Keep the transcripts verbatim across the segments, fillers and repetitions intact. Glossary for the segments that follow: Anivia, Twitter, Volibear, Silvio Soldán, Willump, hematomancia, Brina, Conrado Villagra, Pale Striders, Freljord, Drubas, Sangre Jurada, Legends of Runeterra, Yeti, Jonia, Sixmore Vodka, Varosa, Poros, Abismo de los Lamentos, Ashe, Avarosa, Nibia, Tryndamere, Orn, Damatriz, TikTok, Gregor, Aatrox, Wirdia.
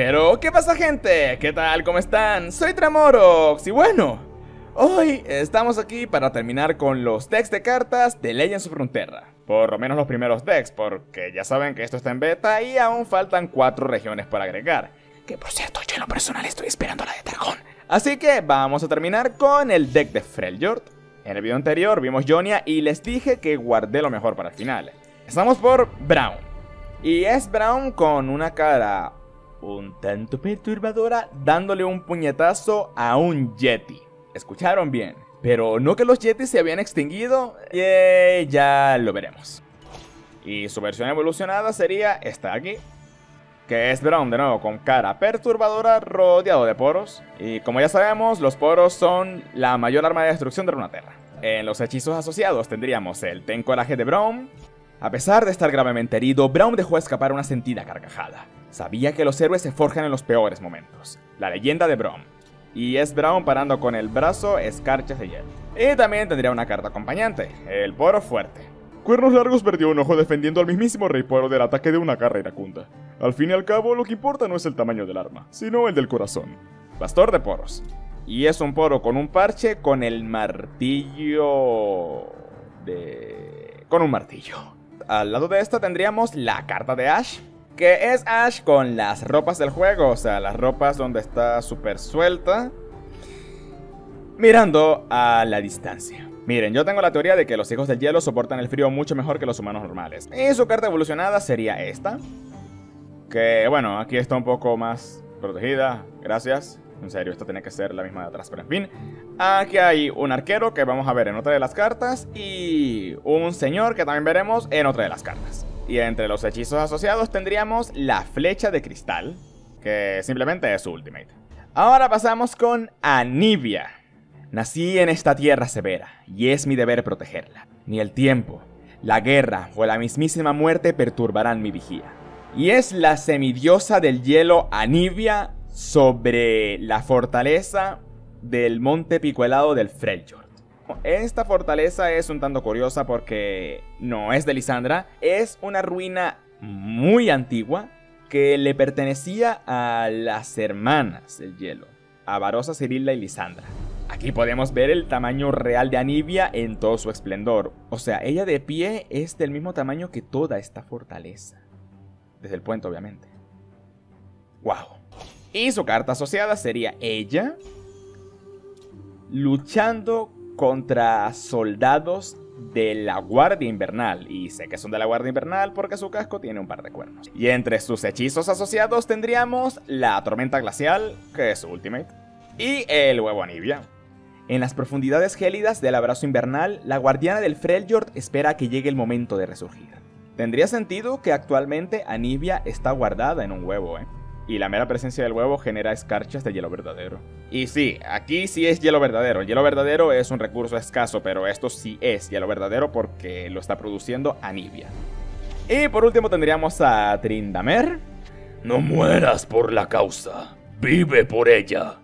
Pero, ¿qué pasa, gente? ¿Qué tal? ¿Cómo están? Soy Tremorox y bueno, hoy estamos aquí para terminar con los decks de cartas de Legends of Runeterra. Por lo menos los primeros decks, porque ya saben que esto está en beta y aún faltan cuatro regiones para agregar. Que por cierto, yo en lo personal estoy esperando la de Targon. Así que vamos a terminar con el deck de Freljord. En el video anterior vimos Jonia y les dije que guardé lo mejor para el final. Estamos por Braum. Y es Braum con una cara un tanto perturbadora, dándole un puñetazo a un Yeti. Escucharon bien, pero no que los Yetis se habían extinguido. Yeah, ya lo veremos. Y su versión evolucionada sería esta de aquí, que es Braum de nuevo con cara perturbadora, rodeado de poros. Y como ya sabemos, los poros son la mayor arma de destrucción de Runeterra. En los hechizos asociados tendríamos el Ten Coraje de Braum. A pesar de estar gravemente herido, Braum dejó escapar una sentida carcajada. Sabía que los héroes se forjan en los peores momentos. La leyenda de Braum. Y es Braum parando con el brazo escarchas de hielo. Y también tendría una carta acompañante, el Poro Fuerte. Cuernos Largos perdió un ojo defendiendo al mismísimo Rey Poro del ataque de una garra iracunda. Al fin y al cabo, lo que importa no es el tamaño del arma, sino el del corazón. Pastor de Poros. Y es un poro con un parche con el martillo... de... con un martillo. Al lado de esta tendríamos la carta de Ashe, que es Ashe con las ropas del juego, o sea, las ropas donde está súper suelta, mirando a la distancia. Miren, yo tengo la teoría de que los hijos del hielo soportan el frío mucho mejor que los humanos normales. Y su carta evolucionada sería esta, que bueno, aquí está un poco más protegida, gracias. En serio, esta tiene que ser la misma de atrás, pero en fin. Aquí hay un arquero que vamos a ver en otra de las cartas y un señor que también veremos en otra de las cartas. Y entre los hechizos asociados tendríamos la flecha de cristal, que simplemente es su ultimate. Ahora pasamos con Anivia. Nací en esta tierra severa y es mi deber protegerla. Ni el tiempo, la guerra o la mismísima muerte perturbarán mi vigía. Y es la semidiosa del hielo Anivia, sobre la fortaleza del monte picohelado del Freljord. Esta fortaleza es un tanto curiosa porque no es de Lissandra, es una ruina muy antigua que le pertenecía a las hermanas del hielo, a Varosa, Cirilla y Lissandra. Aquí podemos ver el tamaño real de Anivia en todo su esplendor, o sea, ella de pie es del mismo tamaño que toda esta fortaleza, desde el puente obviamente. ¡Wow! Y su carta asociada sería ella luchando contra soldados de la Guardia Invernal. Y sé que son de la Guardia Invernal porque su casco tiene un par de cuernos. Y entre sus hechizos asociados tendríamos la Tormenta Glacial, que es su ultimate, y el Huevo Anivia. En las profundidades gélidas del abrazo invernal, la guardiana del Freljord espera que llegue el momento de resurgir. Tendría sentido que actualmente Anivia está guardada en un huevo, ¿eh? Y la mera presencia del huevo genera escarchas de hielo verdadero. Y sí, aquí sí es hielo verdadero. El hielo verdadero es un recurso escaso, pero esto sí es hielo verdadero porque lo está produciendo Anivia. Y por último tendríamos a Tryndamere. No mueras por la causa, vive por ella.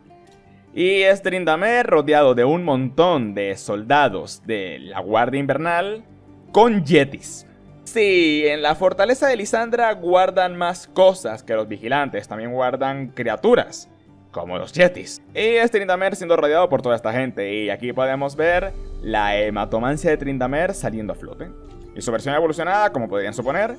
Y es Tryndamere rodeado de un montón de soldados de la Guardia Invernal con yetis. Sí, en la fortaleza de Lissandra guardan más cosas que los vigilantes, también guardan criaturas, como los yetis. Y es Tryndamere siendo rodeado por toda esta gente, y aquí podemos ver la hematomancia de Tryndamere saliendo a flote. Y su versión evolucionada, como podrían suponer,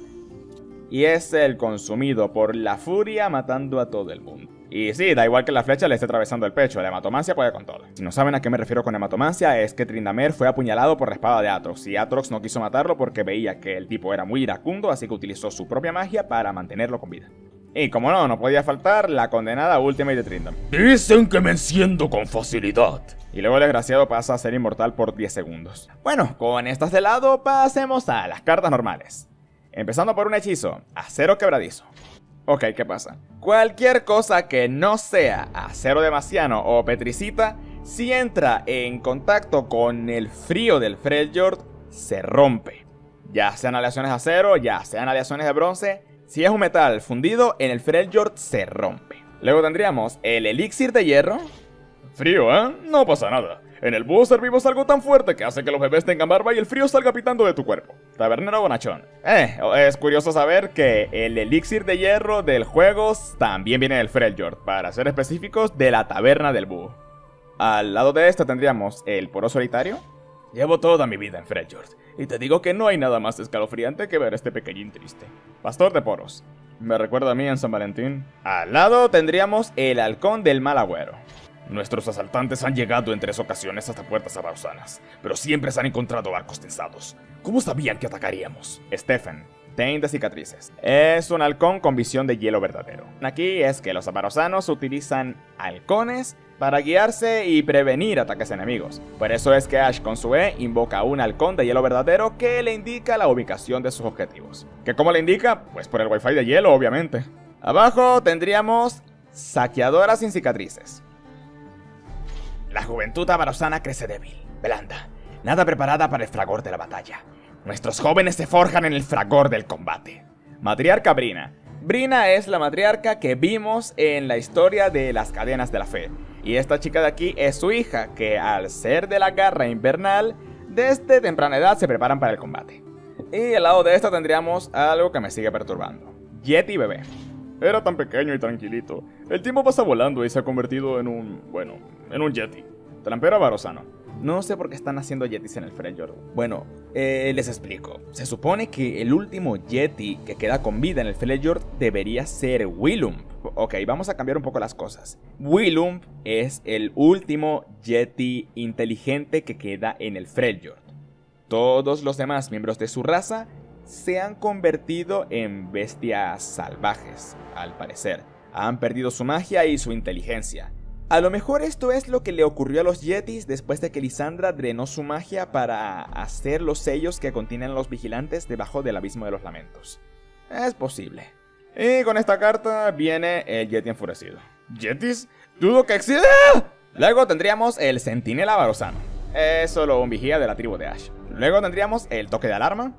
y es el consumido por la furia matando a todo el mundo. Y sí, da igual que la flecha le esté atravesando el pecho, la hematomancia puede con todo. Si no saben a qué me refiero con hematomancia, es que Tryndamere fue apuñalado por la espada de Aatrox, y Aatrox no quiso matarlo porque veía que el tipo era muy iracundo, así que utilizó su propia magia para mantenerlo con vida. Y como no, no podía faltar la condenada ultimate de Tryndamere. Dicen que me enciendo con facilidad. Y luego el desgraciado pasa a ser inmortal por diez segundos. Bueno, con estas de lado, pasemos a las cartas normales. Empezando por un hechizo, acero quebradizo. Ok, ¿qué pasa? Cualquier cosa que no sea acero demasiado o petricita, si entra en contacto con el frío del Freljord, se rompe. Ya sean aleaciones de acero, ya sean aleaciones de bronce, si es un metal fundido, en el Freljord se rompe. Luego tendríamos el elixir de hierro, Frío, ¿eh? No pasa nada. En el búho servimos algo tan fuerte que hace que los bebés tengan barba y el frío salga pitando de tu cuerpo. Tabernero bonachón. Eh, es curioso saber que el elixir de hierro del juego también viene del Freljord, para ser específicos, de la taberna del búho. Al lado de esta tendríamos el Poros solitario. Llevo toda mi vida en Freljord, y te digo que no hay nada más escalofriante que ver a este pequeñín triste. Pastor de Poros. Me recuerda a mí en San Valentín. Al lado tendríamos el halcón del mal agüero. Nuestros asaltantes han llegado en tres ocasiones hasta puertas avarosanas, pero siempre se han encontrado barcos tensados. ¿Cómo sabían que atacaríamos? Stephen, Tain de cicatrices. Es un halcón con visión de hielo verdadero. Aquí es que los avarosanos utilizan halcones para guiarse y prevenir ataques enemigos. Por eso es que Ashe con su E invoca un halcón de hielo verdadero que le indica la ubicación de sus objetivos. ¿Que cómo le indica? Pues por el wifi de hielo, obviamente. Abajo tendríamos saqueadoras sin cicatrices. La juventud avarosana crece débil, blanda, nada preparada para el fragor de la batalla. Nuestros jóvenes se forjan en el fragor del combate. Matriarca Brina. Brina es la matriarca que vimos en la historia de las cadenas de la fe. Y esta chica de aquí es su hija, que al ser de la garra invernal, desde temprana edad se preparan para el combate. Y al lado de esta tendríamos algo que me sigue perturbando. Yeti bebé. Era tan pequeño y tranquilito. El tiempo pasa volando y se ha convertido en un... bueno, en un yeti. Trampero avarosano. No sé por qué están haciendo yetis en el Freljord. Bueno, eh, les explico. Se supone que el último yeti que queda con vida en el Freljord debería ser Willump. Ok, vamos a cambiar un poco las cosas. Willump es el último yeti inteligente que queda en el Freljord. Todos los demás miembros de su raza se han convertido en bestias salvajes, al parecer. Han perdido su magia y su inteligencia. A lo mejor esto es lo que le ocurrió a los yetis después de que Lissandra drenó su magia para hacer los sellos que contienen los vigilantes debajo del Abismo de los Lamentos. Es posible. Y con esta carta viene el yeti enfurecido. ¿Yetis? ¡Dudo que exista! Luego tendríamos el sentinela varosano. Es solo un vigía de la tribu de Ashe. Luego tendríamos el toque de alarma,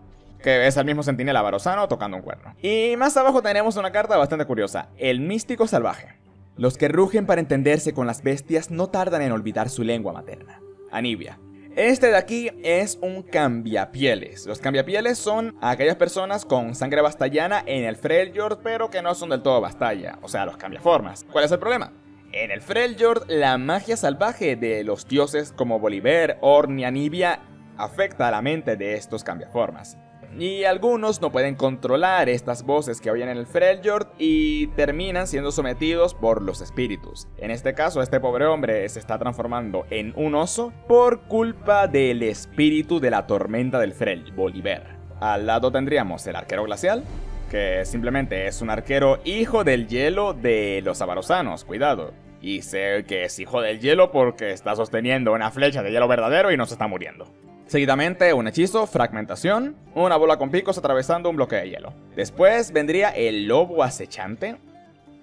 que es el mismo sentinela varosano tocando un cuerno. Y más abajo tenemos una carta bastante curiosa, el místico salvaje. Los que rugen para entenderse con las bestias no tardan en olvidar su lengua materna. Anivia. Este de aquí es un cambiapieles. Los cambiapieles son aquellas personas con sangre bastallana en el Freljord, pero que no son del todo bastalla, o sea, los cambiaformas. ¿Cuál es el problema? En el Freljord, la magia salvaje de los dioses como Volibear, Orn y Anivia afecta a la mente de estos cambiaformas. Y algunos no pueden controlar estas voces que oyen en el Freljord y terminan siendo sometidos por los espíritus. En este caso, este pobre hombre se está transformando en un oso por culpa del espíritu de la tormenta del Freljord, Volibear. Al lado tendríamos el arquero glacial, que simplemente es un arquero hijo del hielo de los avarosanos, cuidado. Y sé que es hijo del hielo porque está sosteniendo una flecha de hielo verdadero y no se está muriendo. Seguidamente, un hechizo, fragmentación, una bola con picos atravesando un bloque de hielo. Después vendría el lobo acechante,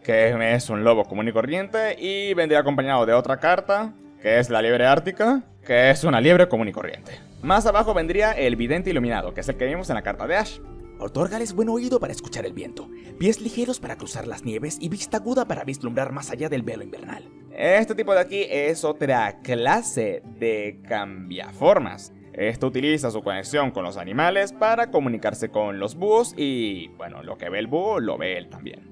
que es un lobo común y corriente, y vendría acompañado de otra carta, que es la liebre ártica, que es una liebre común y corriente. Más abajo vendría el vidente iluminado, que es el que vimos en la carta de Ashe. Otórgales buen oído para escuchar el viento, pies ligeros para cruzar las nieves y vista aguda para vislumbrar más allá del velo invernal. Este tipo de aquí es otra clase de cambiaformas. Esto utiliza su conexión con los animales para comunicarse con los búhos y, bueno, lo que ve el búho lo ve él también.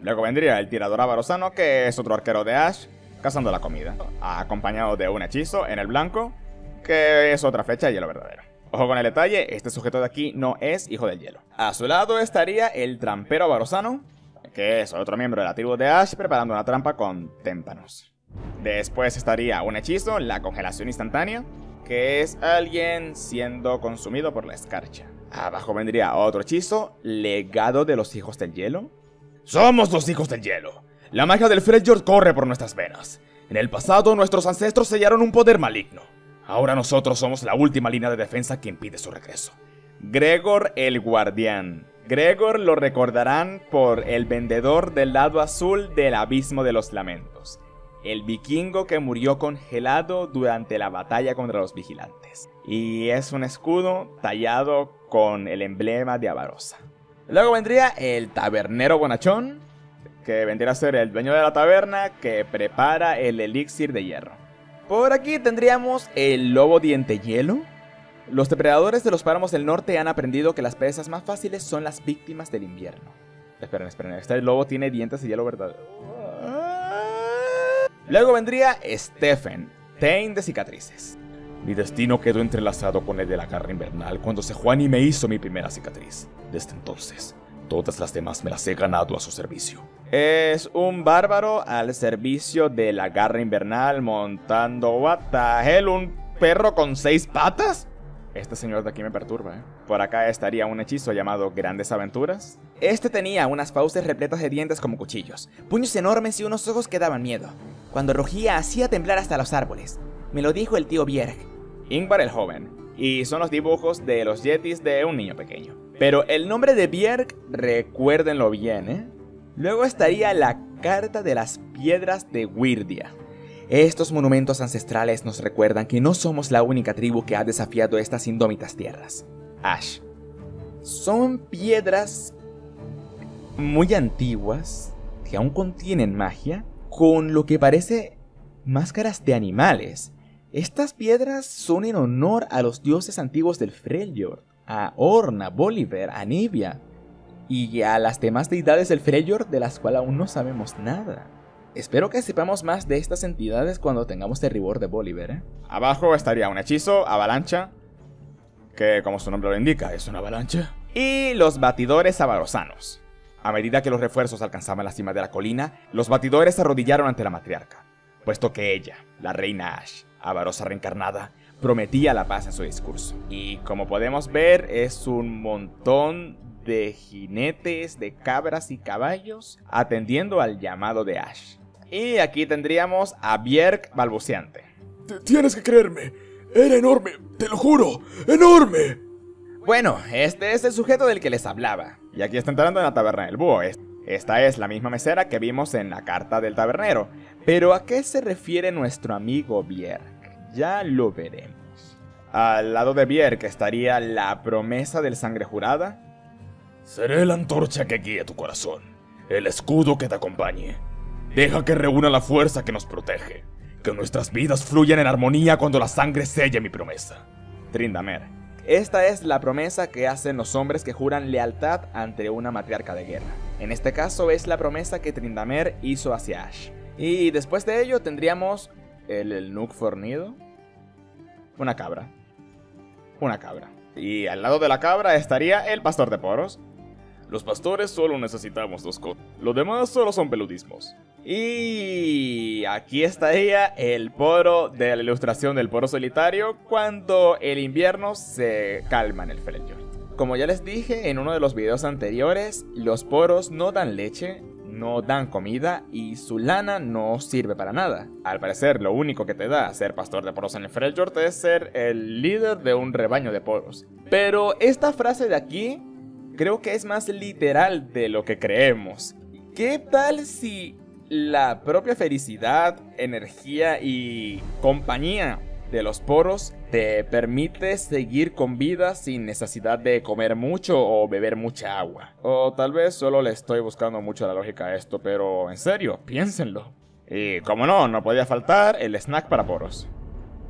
Luego vendría el tirador avarosano, que es otro arquero de Ashe, cazando la comida, acompañado de un hechizo en el blanco, que es otra flecha de hielo verdadero. Ojo con el detalle, este sujeto de aquí no es hijo del hielo. A su lado estaría el trampero avarosano, que es otro miembro de la tribu de Ashe preparando una trampa con témpanos. Después estaría un hechizo, la congelación instantánea, que es alguien siendo consumido por la escarcha. Abajo vendría otro hechizo, legado de los hijos del hielo. ¡Somos los hijos del hielo! La magia del Freljord corre por nuestras venas. En el pasado nuestros ancestros sellaron un poder maligno. Ahora nosotros somos la última línea de defensa que impide su regreso. Gregor el guardián. Gregor lo recordarán por el vendedor del lado azul del Abismo de los Lamentos. El vikingo que murió congelado durante la batalla contra los vigilantes. Y es un escudo tallado con el emblema de Avarosa. Luego vendría el tabernero bonachón, que vendría a ser el dueño de la taberna que prepara el elixir de hierro. Por aquí tendríamos el lobo dientehielo. Los depredadores de los páramos del norte han aprendido que las presas más fáciles son las víctimas del invierno. Esperen, esperen, este lobo tiene dientes de hielo, ¿verdad? Luego vendría Stephen, Tain de cicatrices. Mi destino quedó entrelazado con el de la garra invernal cuando Sejuani me hizo mi primera cicatriz. Desde entonces, todas las demás me las he ganado a su servicio. Es un bárbaro al servicio de la garra invernal montando Watagelo, un perro con seis patas. Este señor de aquí me perturba, ¿eh? Por acá estaría un hechizo llamado Grandes Aventuras. Este tenía unas fauces repletas de dientes como cuchillos, puños enormes y unos ojos que daban miedo. Cuando rugía hacía temblar hasta los árboles. Me lo dijo el tío Bjerg. Ingvar el joven. Y son los dibujos de los yetis de un niño pequeño. Pero el nombre de Bjerg, recuérdenlo bien, ¿eh? Luego estaría la Carta de las Piedras de Wirdia. Estos monumentos ancestrales nos recuerdan que no somos la única tribu que ha desafiado estas indómitas tierras. Ashe. Son piedras muy antiguas, que aún contienen magia, con lo que parece máscaras de animales. Estas piedras son en honor a los dioses antiguos del Freljord, a Orn, a Volibear, a Nibia, y a las demás deidades del Freljord de las cuales aún no sabemos nada. Espero que sepamos más de estas entidades cuando tengamos el reward de Volibear, ¿eh? Abajo estaría un hechizo, avalancha, que como su nombre lo indica, es una avalancha. Y los batidores avarosanos. A medida que los refuerzos alcanzaban la cima de la colina, los batidores se arrodillaron ante la matriarca, puesto que ella, la reina Ashe, Avarosa reencarnada, prometía la paz en su discurso. Y como podemos ver, es un montón de jinetes, de cabras y caballos, atendiendo al llamado de Ashe. Y aquí tendríamos a Bjerg balbuceante. Tienes que creerme, era enorme, te lo juro, enorme. Bueno, este es el sujeto del que les hablaba. Y aquí está entrando en la taberna del búho. Esta es la misma mesera que vimos en la carta del tabernero. Pero ¿a qué se refiere nuestro amigo Bjerg? Ya lo veremos. Al lado de Bjerg estaría la promesa del Sangre Jurada. Seré la antorcha que guíe tu corazón, el escudo que te acompañe. Deja que reúna la fuerza que nos protege, que nuestras vidas fluyan en armonía cuando la sangre selle mi promesa. Tryndamere. Esta es la promesa que hacen los hombres que juran lealtad ante una matriarca de guerra. En este caso es la promesa que Tryndamere hizo hacia Ashe. Y después de ello tendríamos el, el Nuk fornido. Una cabra. Una cabra. Y al lado de la cabra estaría el pastor de Poros. Los pastores solo necesitamos dos cosas. Lo demás solo son peludismos. Y aquí estaría el poro de la ilustración del poro solitario cuando el invierno se calma en el Freljord. Como ya les dije en uno de los videos anteriores, los poros no dan leche, no dan comida y su lana no sirve para nada. Al parecer, lo único que te da ser pastor de poros en el Freljord es ser el líder de un rebaño de poros. Pero esta frase de aquí creo que es más literal de lo que creemos. ¿Qué tal si la propia felicidad, energía y compañía de los poros te permite seguir con vida sin necesidad de comer mucho o beber mucha agua? O tal vez solo le estoy buscando mucho la lógica a esto, pero en serio, piénsenlo. Y como no, no podía faltar el snack para poros.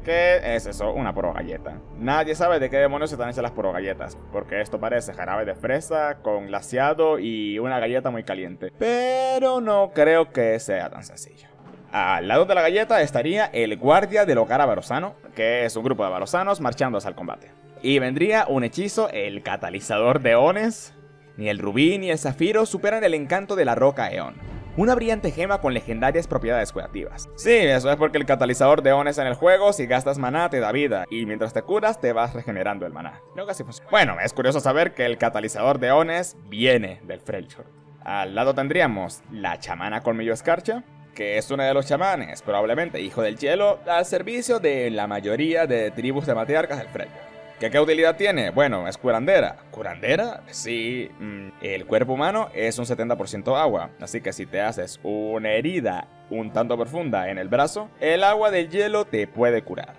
¿Qué es eso? Una poro galleta. Nadie sabe de qué demonios se están hechas las poro galletas, porque esto parece jarabe de fresa con glaseado y una galleta muy caliente. Pero no creo que sea tan sencillo. Al lado de la galleta estaría el guardia del hogar avarosano, que es un grupo de avarosanos marchándose al combate. Y vendría un hechizo, el catalizador de Ones. Ni el rubí ni el zafiro superan el encanto de la roca Eón, una brillante gema con legendarias propiedades curativas. Sí, eso es porque el catalizador de Ones en el juego, si gastas maná, te da vida, y mientras te curas, te vas regenerando el maná. No, casi funciona. Bueno, es curioso saber que el catalizador de Ones viene del Freljord. Al lado tendríamos la chamana colmillo escarcha, que es una de los chamanes, probablemente hijo del hielo, al servicio de la mayoría de tribus de matriarcas del Freljord. ¿Qué, ¿Qué utilidad tiene? Bueno, es curandera. ¿Curandera? Sí. Mmm, el cuerpo humano es un setenta por ciento agua, así que si te haces una herida un tanto profunda en el brazo, el agua del hielo te puede curar.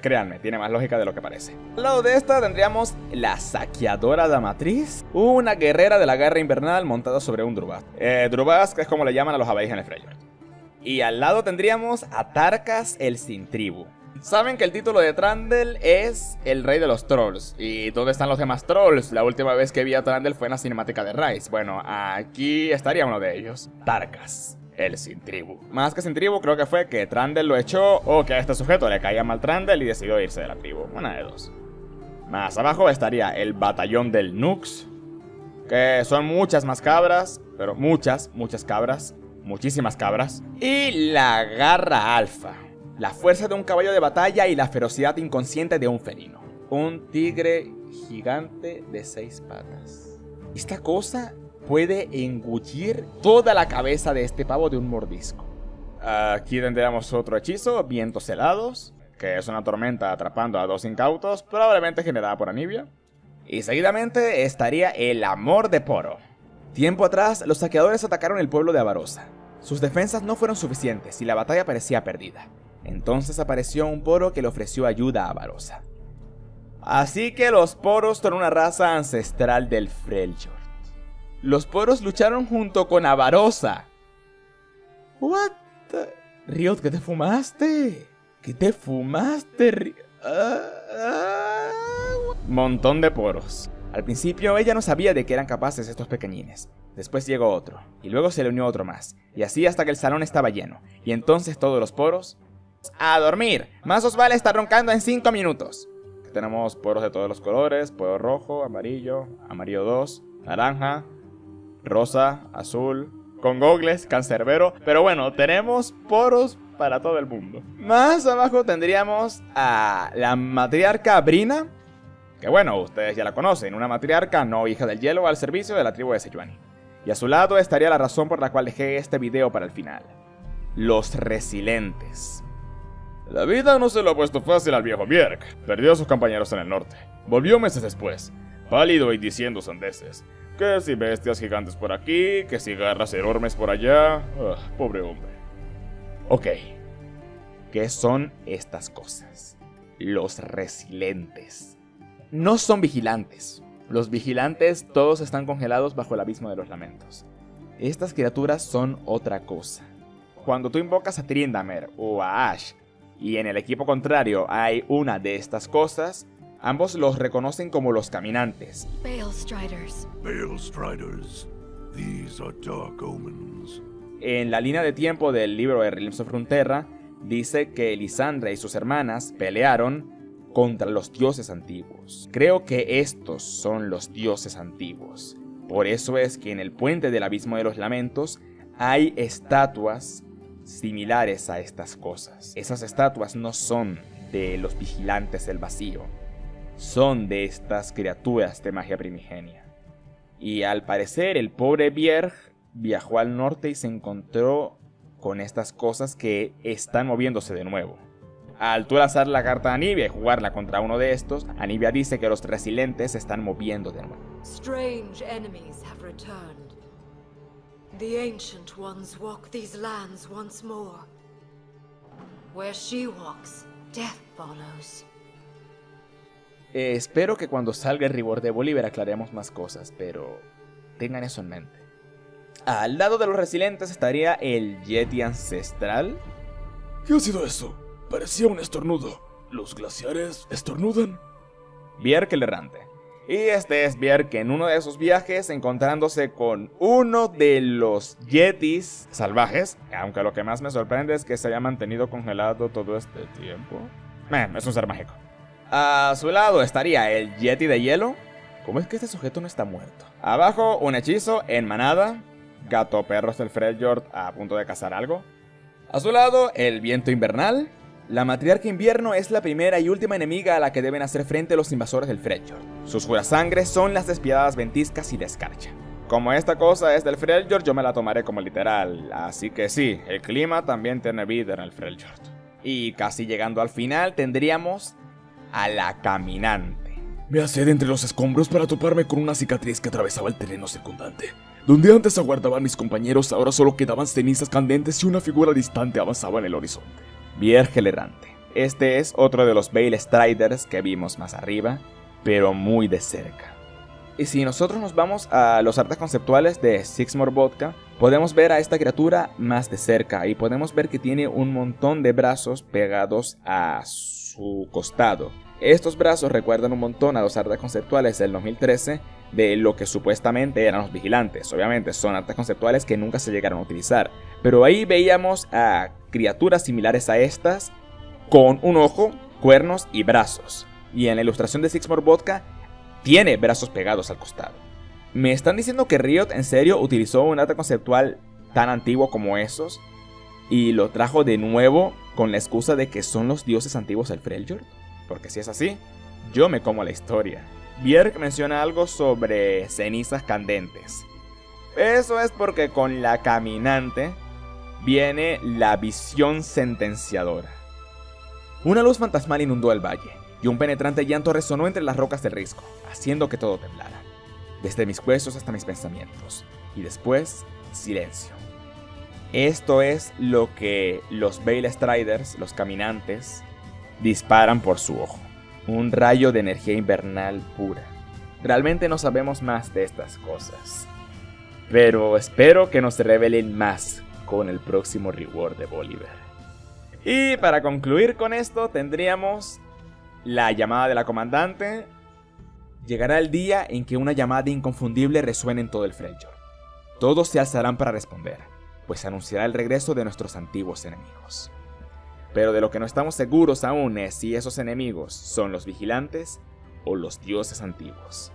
Créanme, tiene más lógica de lo que parece. Al lado de esta tendríamos la saqueadora damatriz, una guerrera de la garra invernal montada sobre un Drubas. Eh, Drubas, que es como le llaman a los abadís en el Freljord. Y al lado tendríamos a Tarkas el sin tribu. Saben que el título de Trundle es el rey de los trolls. ¿Y dónde están los demás trolls? La última vez que vi a Trundle fue en la cinemática de Rise. Bueno, aquí estaría uno de ellos, Tarkas el sin tribu. Más que sin tribu, creo que fue que Trundle lo echó o que a este sujeto le caía mal Trundle y decidió irse de la tribu. Una de dos. Más abajo estaría el batallón del Nuk, que son muchas más cabras, pero muchas, muchas cabras, muchísimas cabras. Y la garra alfa, la fuerza de un caballo de batalla y la ferocidad inconsciente de un felino. Un tigre gigante de seis patas. Esta cosa puede engullir toda la cabeza de este pavo de un mordisco. Aquí tendríamos otro hechizo, vientos helados, que es una tormenta atrapando a dos incautos, probablemente generada por Anivia. Y seguidamente estaría el amor de Poros. Tiempo atrás, los saqueadores atacaron el pueblo de Avarosa. Sus defensas no fueron suficientes y la batalla parecía perdida. Entonces apareció un poro que le ofreció ayuda a Varosa. Así que los poros son una raza ancestral del Freljord. Los poros lucharon junto con Avarosa. What the... Riot, ¿qué te fumaste? ¿Qué te fumaste, Riot? Uh, uh... Montón de poros. Al principio ella no sabía de qué eran capaces estos pequeñines. Después llegó otro, y luego se le unió otro más. Y así hasta que el salón estaba lleno. Y entonces todos los poros... ¡A dormir! Más os vale estar roncando en cinco minutos. Tenemos poros de todos los colores. Poro rojo, amarillo, amarillo dos, naranja, rosa, azul, con gogles, cancerbero. Pero bueno, tenemos poros para todo el mundo. Más abajo tendríamos a la matriarca Brina, que bueno, ustedes ya la conocen. Una matriarca no hija del hielo al servicio de la tribu de Sejuani. Y a su lado estaría la razón por la cual dejé este video para el final: los resilientes. La vida no se lo ha puesto fácil al viejo Bjerg. Perdió a sus compañeros en el norte. Volvió meses después, pálido y diciendo sandeces. Que si bestias gigantes por aquí, que si garras enormes por allá. Ugh, pobre hombre. Ok. ¿Qué son estas cosas? Los resilientes. No son vigilantes. Los vigilantes todos están congelados bajo el abismo de los lamentos. Estas criaturas son otra cosa. Cuando tú invocas a Tryndamere o a Ashe, y en el equipo contrario hay una de estas cosas, ambos los reconocen como los caminantes. Pale Striders. Pale Striders. These are dark omens. En la línea de tiempo del libro de Legends of Runeterra, dice que Lissandra y sus hermanas pelearon contra los dioses antiguos. Creo que estos son los dioses antiguos. Por eso es que en el puente del Abismo de los Lamentos hay estatuas similares a estas cosas. Esas estatuas no son de los vigilantes del vacío, son de estas criaturas de magia primigenia. Y al parecer el pobre Bjerg viajó al norte y se encontró con estas cosas que están moviéndose de nuevo. Al tú lanzar la carta a Anivia y jugarla contra uno de estos, Anivia dice que los resilientes se están moviendo de nuevo. Strange enemies have returned. The ancient ones walk these lands once more. Where she walks, death follows. Eh, espero que cuando salga el Reborn de Volibear aclaremos más cosas, pero tengan eso en mente. Al lado de los resilientes estaría el Yeti ancestral. ¿Qué ha sido eso? Parecía un estornudo. ¿Los glaciares estornudan? Bjerg el errante. Y este es Bjerg, que en uno de esos viajes, encontrándose con uno de los yetis salvajes, aunque lo que más me sorprende es que se haya mantenido congelado todo este tiempo. Man, es un ser mágico. A su lado estaría el yeti de hielo. ¿Cómo es que este sujeto no está muerto? Abajo, un hechizo en manada. Gato perros del Freljord a punto de cazar algo. A su lado, el viento invernal. La matriarca invierno es la primera y última enemiga a la que deben hacer frente los invasores del Freljord. Sus jurasangres son las despiadadas ventiscas y la escarcha. Como esta cosa es del Freljord, yo me la tomaré como literal. Así que sí, el clima también tiene vida en el Freljord. Y casi llegando al final tendríamos a la caminante. Me asedié entre los escombros para toparme con una cicatriz que atravesaba el terreno circundante. Donde antes aguardaban mis compañeros, ahora solo quedaban cenizas candentes y una figura distante avanzaba en el horizonte. Bjerg el errante. Este es otro de los Pale Striders que vimos más arriba, pero muy de cerca. Y si nosotros nos vamos a los artes conceptuales de Sixmore Vodka, podemos ver a esta criatura más de cerca y podemos ver que tiene un montón de brazos pegados a su costado. Estos brazos recuerdan un montón a los artes conceptuales del dos mil trece de lo que supuestamente eran los vigilantes. Obviamente son artes conceptuales que nunca se llegaron a utilizar, pero ahí veíamos a criaturas similares a estas con un ojo, cuernos y brazos. Y en la ilustración de Sixmore Vodka tiene brazos pegados al costado. ¿Me están diciendo que Riot en serio utilizó un arte conceptual tan antiguo como esos y lo trajo de nuevo con la excusa de que son los dioses antiguos del Freljord? Porque si es así, yo me como la historia. Bjerg menciona algo sobre cenizas candentes. Eso es porque con la caminante viene la visión sentenciadora. Una luz fantasmal inundó el valle y un penetrante llanto resonó entre las rocas del risco, haciendo que todo temblara. Desde mis huesos hasta mis pensamientos. Y después, silencio. Esto es lo que los Pale Striders, los caminantes, disparan por su ojo. Un rayo de energía invernal pura. Realmente no sabemos más de estas cosas, pero espero que nos revelen más con el próximo reward de Volibear. Y para concluir con esto tendríamos la llamada de la comandante. Llegará el día en que una llamada inconfundible resuene en todo el Freljord. Todos se alzarán para responder, pues anunciará el regreso de nuestros antiguos enemigos. Pero de lo que no estamos seguros aún es si esos enemigos son los vigilantes o los dioses antiguos.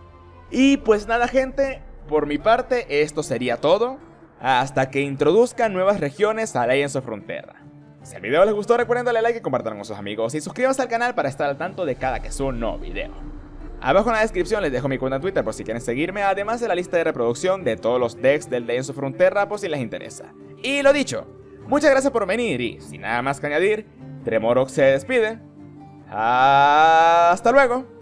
Y pues nada, gente, por mi parte esto sería todo, hasta que introduzcan nuevas regiones a Legends of Runeterra. Si el video les gustó, recuerden darle like y compartirlo con sus amigos, y suscríbanse al canal para estar al tanto de cada que suba un nuevo video. Abajo en la descripción les dejo mi cuenta en Twitter por si quieren seguirme, además de la lista de reproducción de todos los decks del Legends of Runeterra por si les interesa. Y lo dicho, muchas gracias por venir y sin nada más que añadir, Tremorox se despide. ¡Hasta luego!